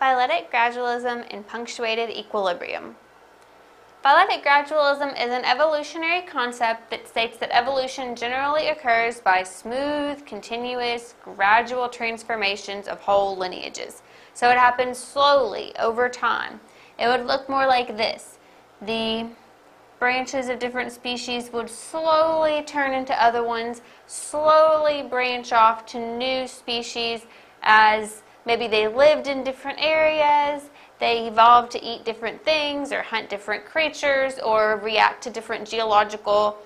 Phyletic Gradualism and Punctuated Equilibrium. Phyletic gradualism is an evolutionary concept that states that evolution generally occurs by smooth, continuous, gradual transformations of whole lineages. So it happens slowly over time. It would look more like this. The branches of different species would slowly turn into other ones, slowly branch off to new species as maybe they lived in different areas, they evolved to eat different things or hunt different creatures or react to different geological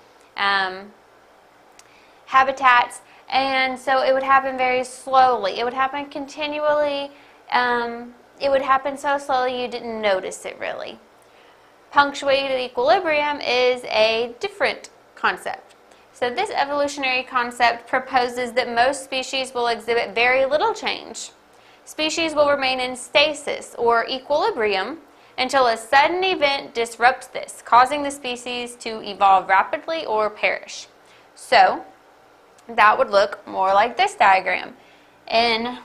habitats. And so it would happen very slowly. It would happen continually. It would happen so slowly you didn't notice it really. Punctuated equilibrium is a different concept. So this evolutionary concept proposes that most species will exhibit very little change. Species will remain in stasis or equilibrium until a sudden event disrupts this, causing the species to evolve rapidly or perish. So that would look more like this diagram. In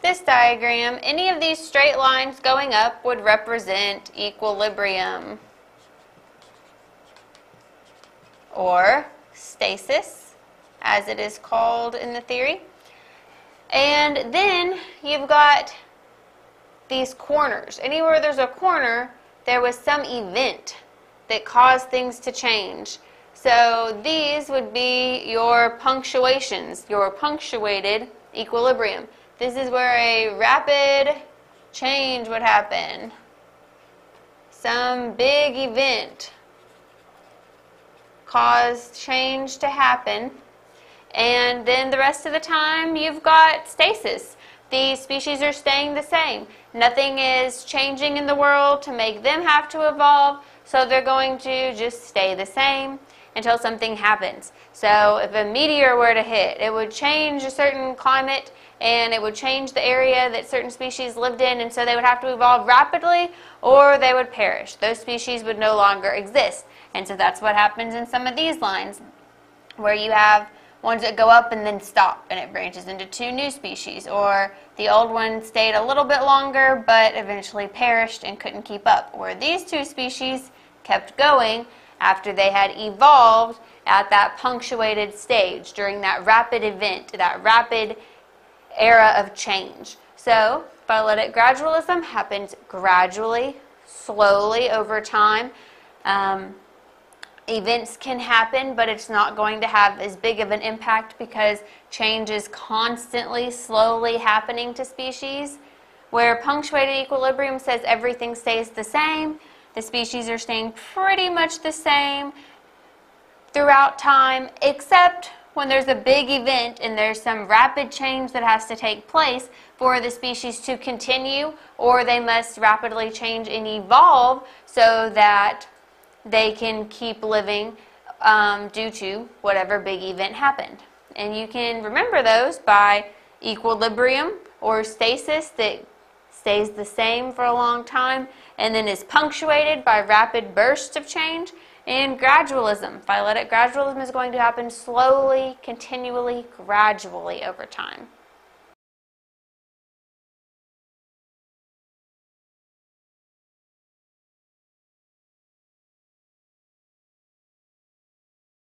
this diagram, any of these straight lines going up would represent equilibrium or stasis, as it is called in the theory. And then you've got these corners. Anywhere there's a corner, there was some event that caused things to change. So these would be your punctuations, your punctuated equilibrium. This is where a rapid change would happen. Some big event caused change to happen. And then the rest of the time, you've got stasis. The species are staying the same. Nothing is changing in the world to make them have to evolve, so they're going to just stay the same until something happens. So if a meteor were to hit, it would change a certain climate, and it would change the area that certain species lived in, and so they would have to evolve rapidly, or they would perish. Those species would no longer exist. And so that's what happens in some of these lines, where you have ones that go up and then stop, and it branches into two new species, or the old one stayed a little bit longer but eventually perished and couldn't keep up, or these two species kept going after they had evolved at that punctuated stage during that rapid event, that rapid era of change. So phyletic gradualism happens gradually, slowly over time. Events can happen, but it's not going to have as big of an impact because change is constantly, slowly happening to species. Where punctuated equilibrium says everything stays the same, the species are staying pretty much the same throughout time, except when there's a big event and there's some rapid change that has to take place for the species to continue, or they must rapidly change and evolve so that they can keep living due to whatever big event happened. And you can remember those by equilibrium or stasis, that stays the same for a long time and then is punctuated by rapid bursts of change, and gradualism. Phyletic gradualism is going to happen slowly, continually, gradually over time.